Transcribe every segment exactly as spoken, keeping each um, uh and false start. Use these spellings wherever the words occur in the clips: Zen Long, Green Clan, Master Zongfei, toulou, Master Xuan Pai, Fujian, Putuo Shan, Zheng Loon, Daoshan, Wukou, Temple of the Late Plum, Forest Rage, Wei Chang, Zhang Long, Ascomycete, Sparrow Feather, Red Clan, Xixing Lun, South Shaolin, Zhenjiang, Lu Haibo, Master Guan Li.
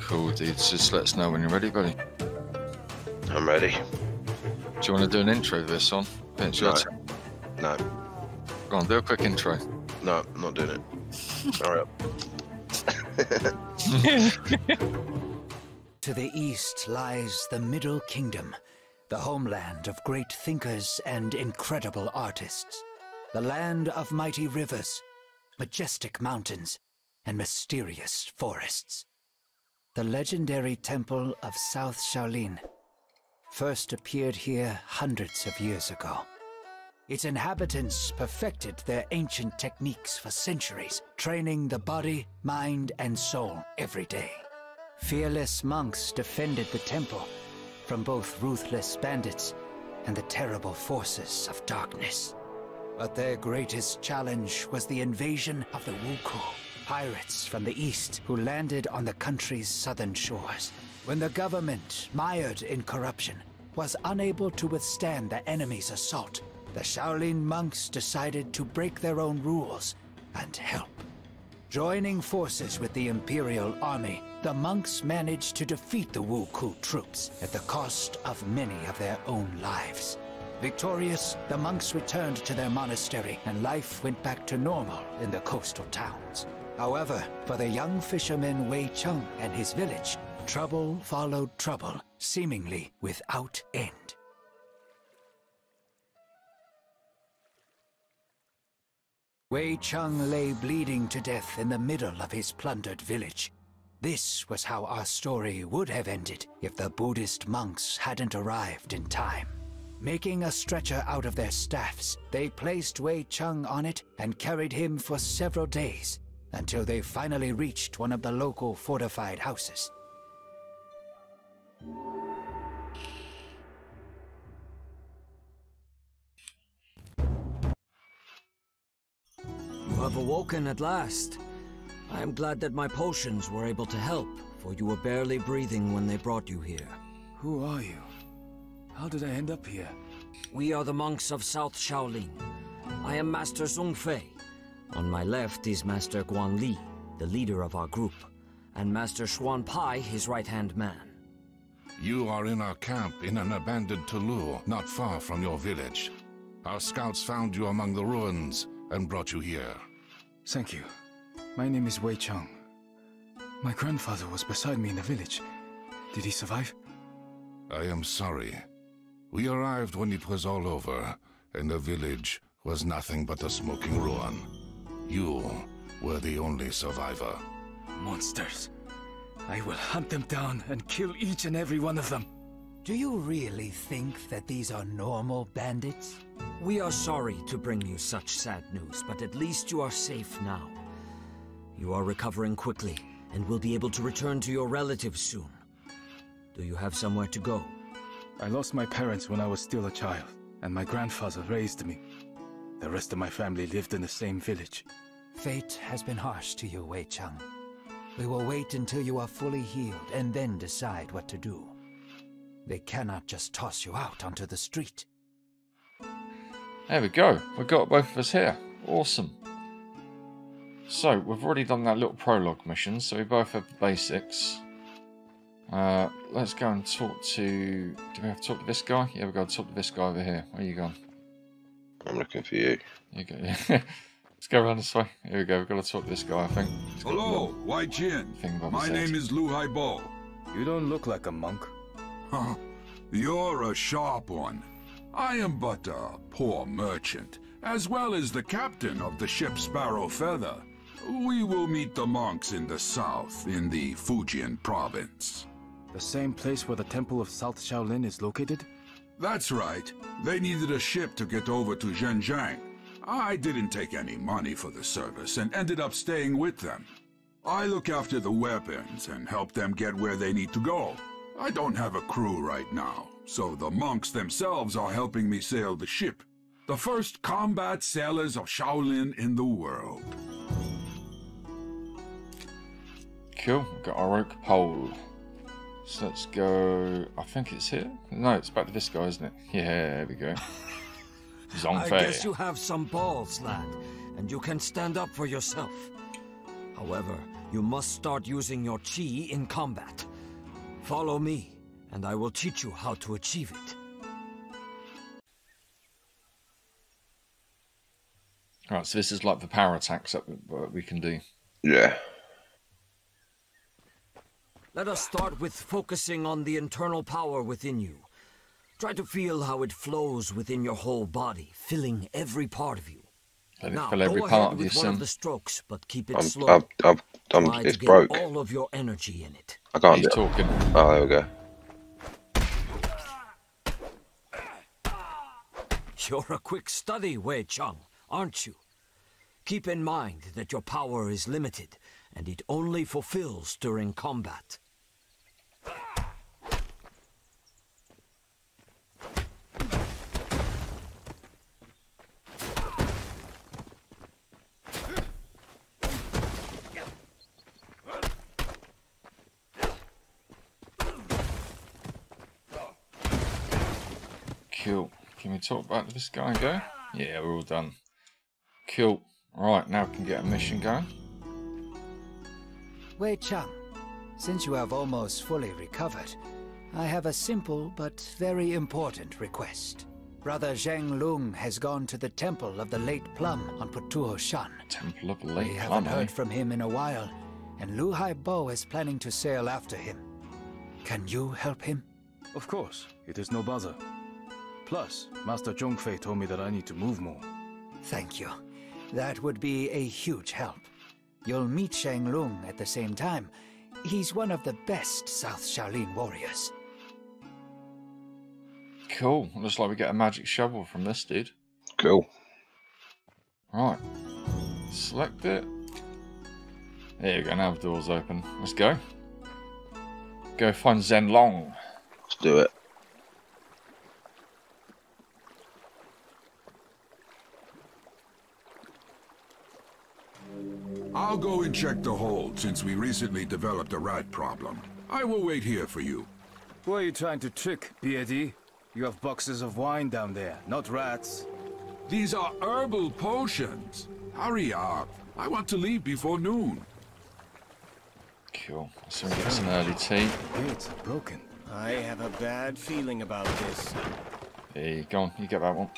Cool, dudes. Just let us know when you're ready, buddy. I'm ready. Do you want to do an intro to this on? No. No. Go on, do a quick intro. No, I'm not doing it. All right. To the east lies the Middle Kingdom, the homeland of great thinkers and incredible artists. The land of mighty rivers, majestic mountains, and mysterious forests. The legendary Temple of South Shaolin first appeared here hundreds of years ago. Its inhabitants perfected their ancient techniques for centuries, training the body, mind, and soul every day. Fearless monks defended the temple from both ruthless bandits and the terrible forces of darkness. But their greatest challenge was the invasion of the Wukou, pirates from the east who landed on the country's southern shores. When the government, mired in corruption, was unable to withstand the enemy's assault, the Shaolin monks decided to break their own rules and help. Joining forces with the Imperial Army, the monks managed to defeat the Wukou troops at the cost of many of their own lives. Victorious, the monks returned to their monastery and life went back to normal in the coastal towns. However, for the young fisherman Wei Chang and his village, trouble followed trouble, seemingly without end. Wei Chang lay bleeding to death in the middle of his plundered village. This was how our story would have ended if the Buddhist monks hadn't arrived in time. Making a stretcher out of their staffs, they placed Wei Chang on it and carried him for several days until they finally reached one of the local fortified houses. You have awoken at last. I am glad that my potions were able to help, for you were barely breathing when they brought you here. Who are you? How did I end up here? We are the monks of South Shaolin. I am Master Zongfei. On my left is Master Guan Li, the leader of our group, and Master Xuan Pai, his right-hand man. You are in our camp in an abandoned toulou, not far from your village. Our scouts found you among the ruins and brought you here. Thank you. My name is Wei Chang. My grandfather was beside me in the village. Did he survive? I am sorry. We arrived when it was all over, and the village was nothing but a smoking ruin. You were the only survivor. Monsters. I will hunt them down and kill each and every one of them. Do you really think that these are normal bandits? We are sorry to bring you such sad news, but at least you are safe now. You are recovering quickly and will be able to return to your relatives soon. Do you have somewhere to go? I lost my parents when I was still a child, and my grandfather raised me. The rest of my family lived in the same village. Fate has been harsh to you, Wei Chang. We will wait until you are fully healed and then decide what to do. They cannot just toss you out onto the street. There we go. We got both of us here. Awesome. So, we've already done that little prologue mission, so we both have the basics. Uh, let's go and talk to... Do we have to talk to this guy? Yeah, we've got to talk to this guy over here. Where are you going? I'm looking for you. You go, yeah. Let's go around this way. Here we go. We've got to talk to this guy, I think. Hello, Wai Jian. My name is Lu Haibo. You don't look like a monk. Huh. You're a sharp one. I am but a poor merchant, as well as the captain of the ship Sparrow Feather. We will meet the monks in the south, in the Fujian province. The same place where the Temple of South Shaolin is located? That's right. They needed a ship to get over to Zhenjiang. I didn't take any money for the service and ended up staying with them. I look after the weapons and help them get where they need to go. I don't have a crew right now, so the monks themselves are helping me sail the ship. The first combat sailors of Shaolin in the world. Cool, got our rope pole. So let's go... I think it's here? No, it's back to this guy, isn't it? Yeah, there we go. Zongfei. I guess you have some balls, lad, and you can stand up for yourself. However, you must start using your chi in combat. Follow me, and I will teach you how to achieve it. All right, so this is like the power attacks that we can do. Yeah. Let us start with focusing on the internal power within you. Try to feel how it flows within your whole body, filling every part of you. Let now, it fill every go part ahead of with your one son. Of the strokes, but keep it I'm, slow. I'm, I'm, I'm, Try it's to broke. Get all of your energy in it. I can't. He's talking. Oh, there we go. You're a quick study, Wei Chang, aren't you? Keep in mind that your power is limited, and it only fulfills during combat. Cool. Can we talk back to this guy and go? Yeah, we're all done. Cool. Right, now we can get a mission going. Wei Chang, since you have almost fully recovered, I have a simple but very important request. Brother Zheng Loon has gone to the Temple of the Late Plum on Putuo Shan. Temple of the Late Plum, we haven't heard from him in a while, and Lu Haibo is planning to sail after him. Can you help him? Of course, it is no bother. Plus, Master Zongfei told me that I need to move more. Thank you. That would be a huge help. You'll meet Zheng Loon at the same time. He's one of the best South Shaolin warriors. Cool. Looks like we get a magic shovel from this dude. Cool. Right. Select it. There you go. Now the door's open. Let's go. Go find Zen Long. Let's do it. I'll go and check the hold, since we recently developed a rat problem. I will wait here for you. Who are you trying to trick, Beardy? You have boxes of wine down there, not rats. These are herbal potions. Hurry up. I want to leave before noon. Cool. So we get some early tea. It's broken. I have a bad feeling about this. Hey, go on. You get that one.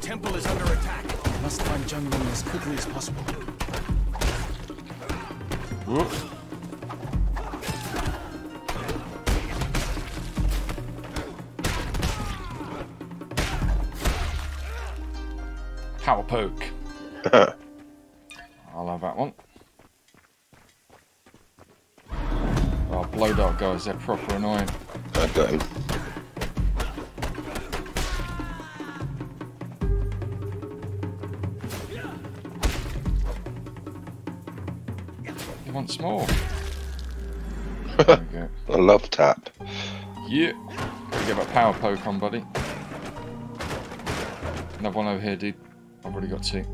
The temple is under attack. I must find Zhang Long as quickly as possible. Whoop. Power poke. I'll have that one. Oh, blow dart guys, they're proper annoying. I got him. Once more. There we go. I love tap. Yeah. Gotta give a power poke on, buddy. Another one over here, dude. I've already got two.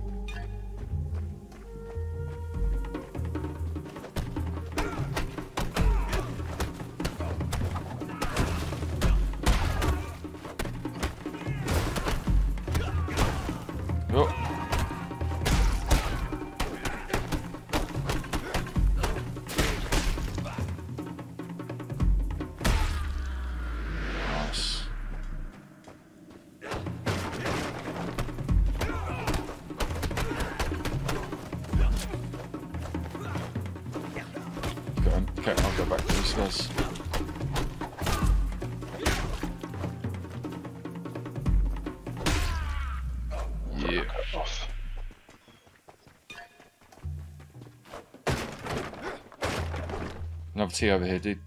Another tea over here, dude.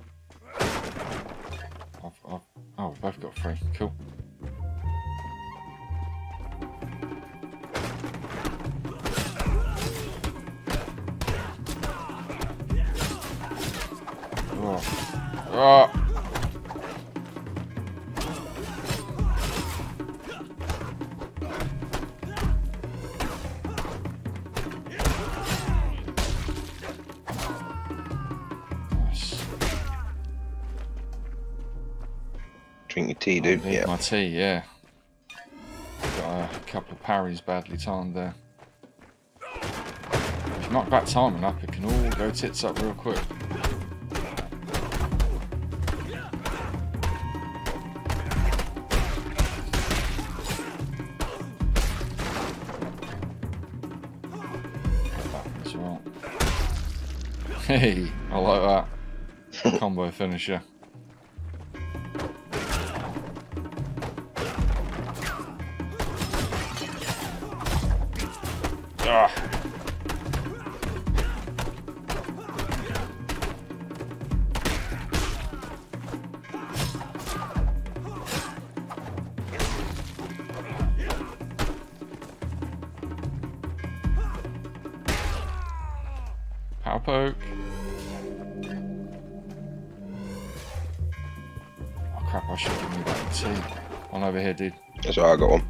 I've, I've, oh, we've both got three. Cool. Oh. Oh. Tea, dude. I need yeah. My tea, yeah. Got a couple of parries badly timed there. If you're not back timing up, it can all go tits up real quick. Hey, I like that. Combo finisher. Ah. Power poke. I should give me that tea. One over here, dude. That's right, I got one.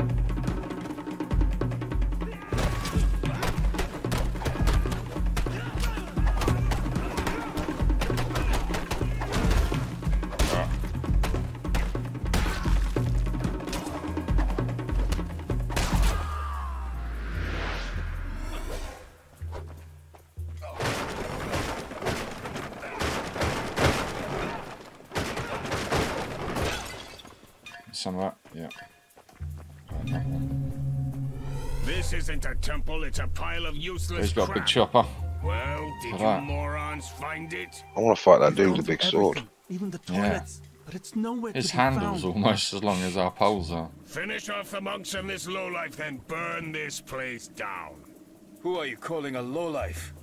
Some of that, yeah. Right, this isn't a temple, it's a pile of useless. He's got crap. A big chopper. Well, did you morons find it? I want to fight that dude with a big everything. Sword. Even the toilets, yeah. But it's nowhere his to handle's found. Almost as long as our poles are. Finish off the monks in this lowlife, then burn this place down. Who are you calling a lowlife?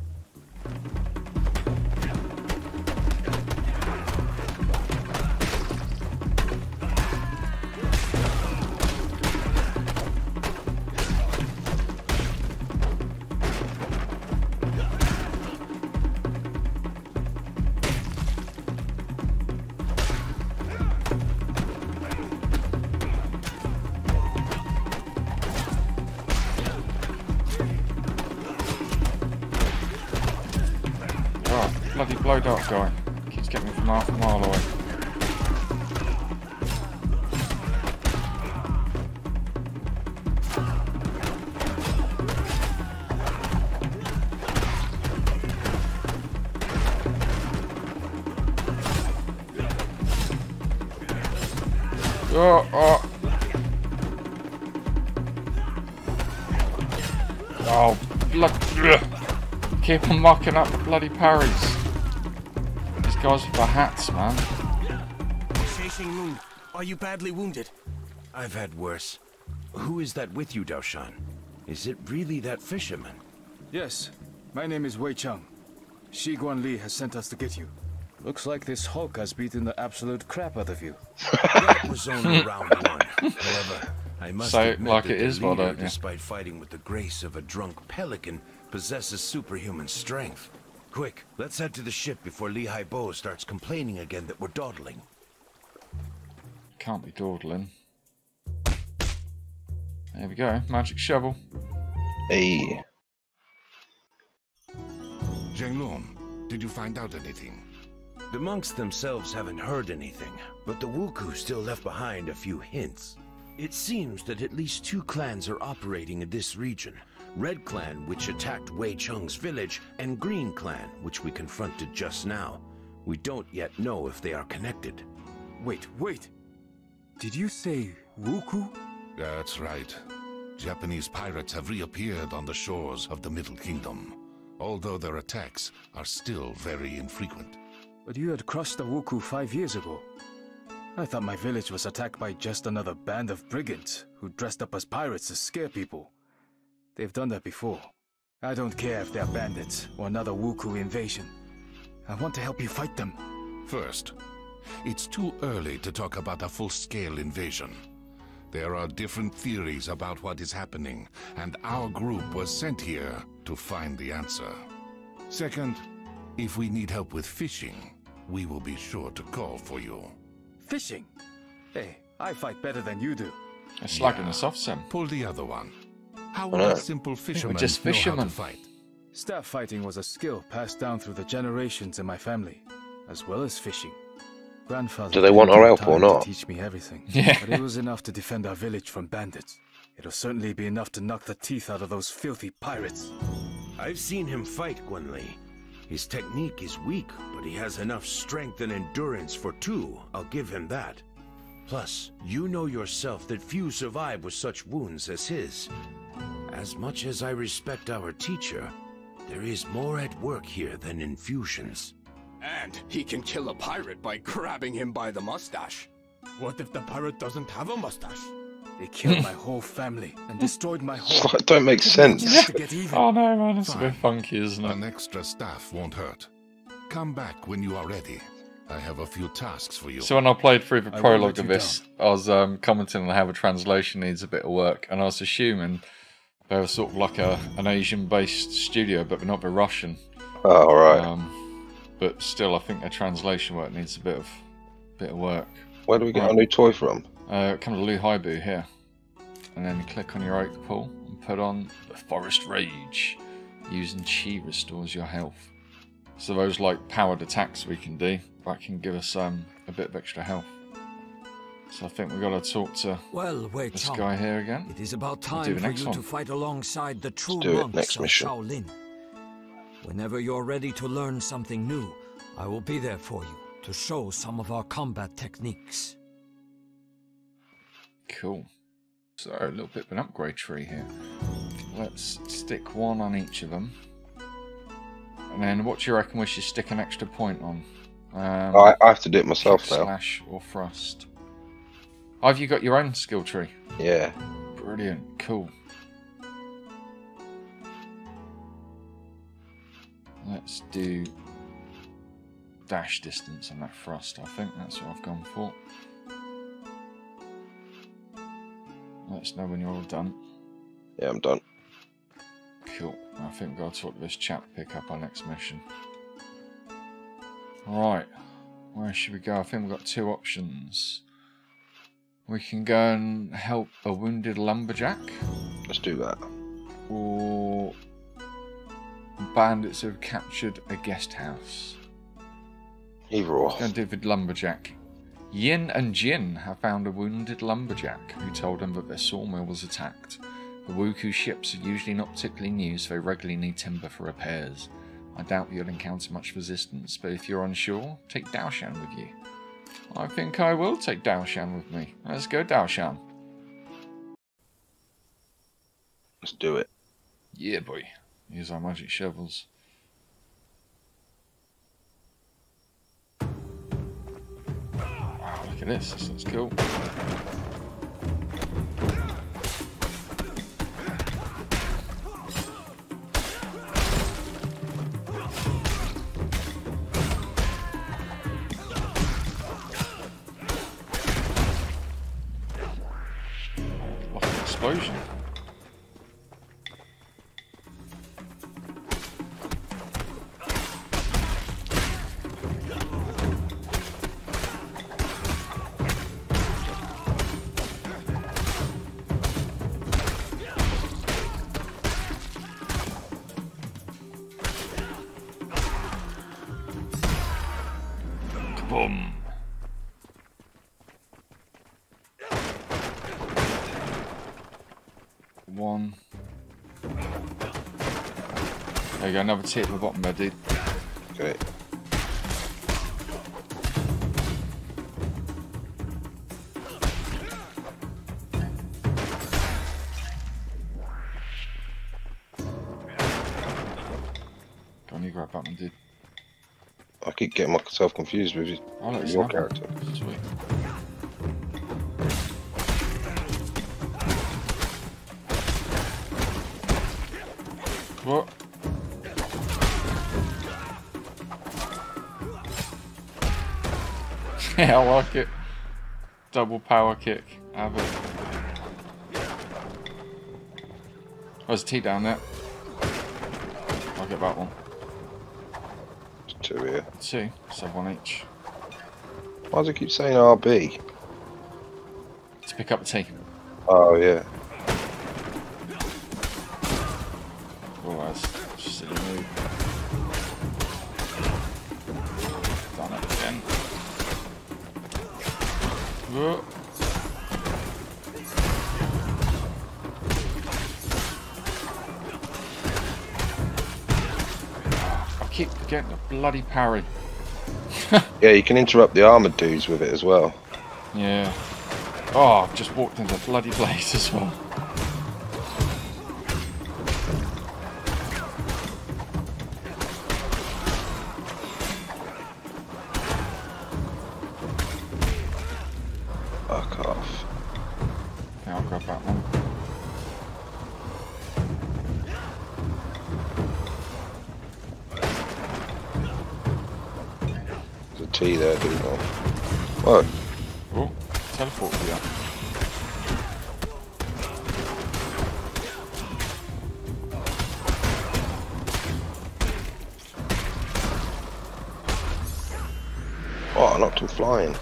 Bloody blow dart guy. Keeps getting me from half a mile away. Oh, oh. Oh, bloody. Keep on marking up the bloody parries. Guys with the hats, man. Xixing Lun, are you badly wounded? I've had worse. Who is that with you, Daoshan? Is it really that fisherman? Yes. My name is Wei Chang. Shi Guan Li has sent us to get you. Looks like this Hulk has beaten the absolute crap out of you. That was only round one. However, I must so, admit like that it is, leader, what despite fighting with the grace of a drunk pelican, possesses superhuman strength. Quick, let's head to the ship before Lu Haibo starts complaining again that we're dawdling. Can't be dawdling. There we go, magic shovel. Hey. Zheng Loon, did you find out anything? The monks themselves haven't heard anything, but the Wukou still left behind a few hints. It seems that at least two clans are operating in this region. Red Clan, which attacked Wei Cheng's village, and Green Clan, which we confronted just now. We don't yet know if they are connected. Wait, wait. Did you say Wukou? That's right. Japanese pirates have reappeared on the shores of the Middle Kingdom, although their attacks are still very infrequent. But you had crossed the Wukou five years ago. I thought my village was attacked by just another band of brigands who dressed up as pirates to scare people. They've done that before. I don't care if they're bandits or another Wukou invasion. I want to help you fight them. First, it's too early to talk about a full-scale invasion. There are different theories about what is happening, and our group was sent here to find the answer. Second, if we need help with fishing, we will be sure to call for you. Fishing? Hey, I fight better than you do. A slug in a soft sim. Pull the other one. How would a simple fisherman just fishermen. Know how to fight? Staff fighting was a skill passed down through the generations in my family, as well as fishing. Grandfather. Do they want our help or not? Teach me everything. Yeah. But it was enough to defend our village from bandits. It'll certainly be enough to knock the teeth out of those filthy pirates. I've seen him fight, Guan Li. His technique is weak, but he has enough strength and endurance for two. I'll give him that. Plus, you know yourself that few survive with such wounds as his. As much as I respect our teacher, there is more at work here than in fusions. And he can kill a pirate by grabbing him by the mustache. What if the pirate doesn't have a mustache? They killed my whole family and destroyed my whole... That don't make sense. Oh no, man, it's a bit funky, isn't it? An extra staff won't hurt. Come back when you are ready. I have a few tasks for you. So when I played through the prologue of this, I was um, commenting on how a translation needs a bit of work, and I was assuming they were sort of like a, an Asian-based studio, but not the Russian. Oh, right. Um, but still, I think their translation work needs a bit of bit of work. Where do we get right. our new toy from? Uh, come to Lu Haibo here, and then click on your oak pool and put on the Forest Rage. Using chi restores your health. So those like powered attacks we can do, that can give us um, a bit of extra health. So I think we've got to talk to well, wait, this Tom. guy here again. It is about time we'll for you one. to fight alongside the true monks of Shaolin. Whenever you're ready to learn something new, I will be there for you to show some of our combat techniques. Cool. So a little bit of an upgrade tree here. Let's stick one on each of them. And then what do you reckon we should stick an extra point on? Um, I, I have to do it myself now. Slash or thrust. Oh, have you got your own skill tree? Yeah. Brilliant. Cool. Let's do dash distance on that thrust. I think that's what I've gone for. Let us know when you're all done. Yeah, I'm done. Cool. I think we've got to talk to this chap to pick up our next mission. Right. Where should we go? I think we've got two options. We can go and help a wounded lumberjack. Let's do that. Or bandits who have captured a guest house. Either or. Let's go and do the lumberjack. Yin and Jin have found a wounded lumberjack who told them that their sawmill was attacked. The Wukou ships are usually not particularly new, so they regularly need timber for repairs. I doubt you'll encounter much resistance, but if you're unsure, take Daoshan with you. I think I will take Daoshan with me. Let's go, Daoshan. Let's do it. Yeah, boy. Use our magic shovels. Wow, look at this. This looks cool. Explosion. Kaboom. One. There you go, another tip at the bottom there, dude. Great. Go on, you grab that one, dude. I keep getting myself confused with you, oh, no, your character. Sweet. What? Yeah, I like it. Double power kick. Have it. Oh, there's a T down there. I'll get that one. There's two here. Two. Let's have one each. Why does it keep saying R B? To pick up the T. Oh, yeah. keep forgetting the bloody parry. Yeah, you can interrupt the armoured dudes with it as well. Yeah. Oh, I've just walked into the bloody place as well. Fuck off. Okay, I'll grab that one. There's a T there, dude. Whoa. Oh, teleport here. Oh, I knocked him flying.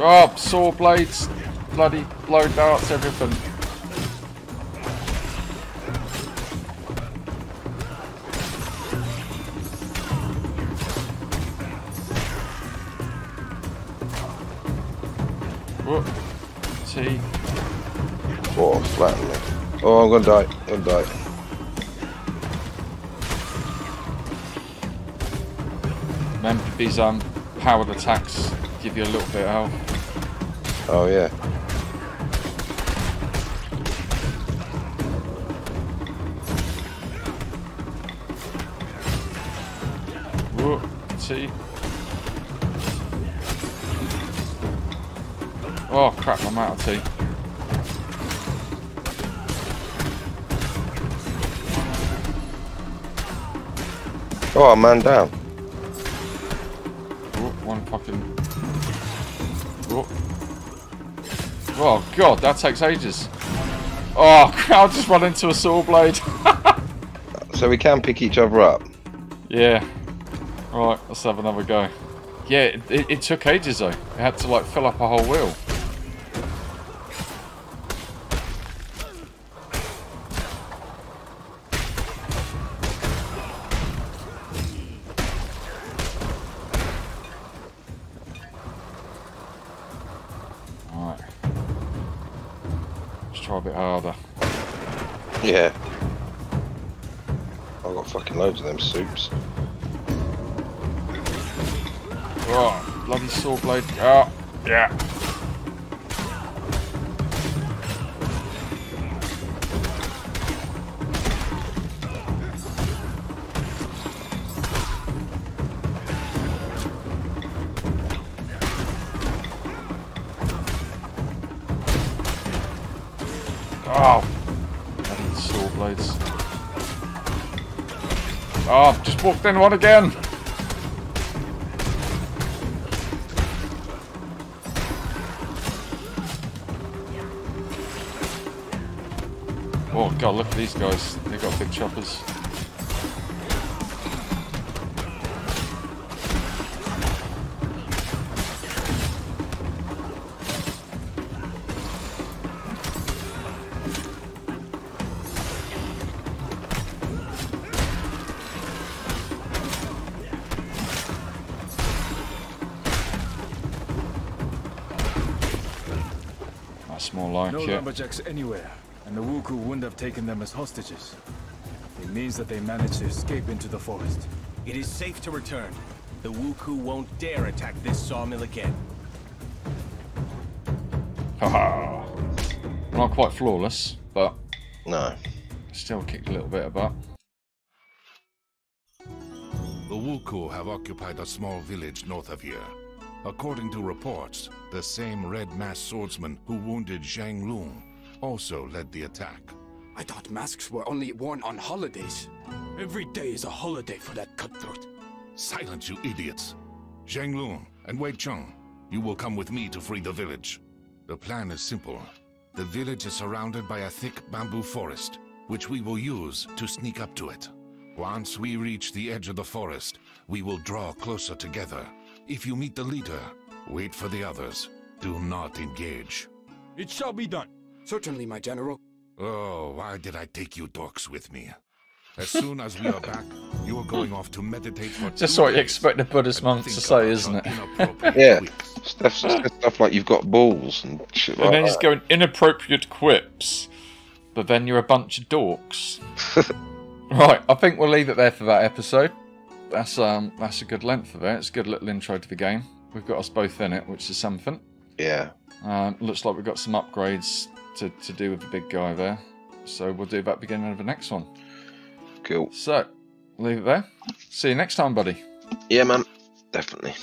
Oh, saw blades, bloody blow darts, everything. Whoop. See. Oh, I'm flattening it. Oh, I'm gonna die. I'm gonna die. Remember these um powered attacks give you a little bit of health. Oh yeah. Whoa, see. Oh crap, I'm out of tea. Oh, I'm man down. Whoa, one fucking. Oh god, that takes ages. Oh, I'll just run into a saw blade. So we can pick each other up. Yeah. Right, let's have another go. Yeah, it, it, it took ages though. It had to like fill up a whole wheel. A bit harder. Yeah. I've got fucking loads of them soups. Oh, bloody saw blade. Oh, yeah. Oh, bloody saw blades. Oh, I've just walked in one again. Oh god, look at these guys. They've got big choppers. More like no lumberjacks anywhere, and the Wukou wouldn't have taken them as hostages. It means that they managed to escape into the forest. It is safe to return. The Wukou won't dare attack this sawmill again. Haha. Not quite flawless, but no, still kicked a little bit of butt. The Wukou have occupied a small village north of here. According to reports, the same red masked swordsman who wounded Zhang Long also led the attack. I thought masks were only worn on holidays. Every day is a holiday for that cutthroat. Silence, you idiots. Zhang Long and Wei Chang, you will come with me to free the village. The plan is simple. The village is surrounded by a thick bamboo forest, which we will use to sneak up to it. Once we reach the edge of the forest, we will draw closer together. If you meet the leader, wait for the others. Do not engage. It shall be done. Certainly, my general. Oh, why did I take you dorks with me? As soon as we are back, you are going off to meditate for just what you expect a Buddhist monk to say, isn't it? Yeah. Stuff, stuff like you've got balls and shit like that. And then he's going inappropriate quips, but then you're a bunch of dorks. Right, I think we'll leave it there for that episode. That's um, that's a good length of it. It's a good little intro to the game. We've got us both in it, which is something. Yeah. Um, looks like we've got some upgrades to, to do with the big guy there. So we'll do that beginning of the next one. Cool. So, leave it there. See you next time, buddy. Yeah, man. Definitely.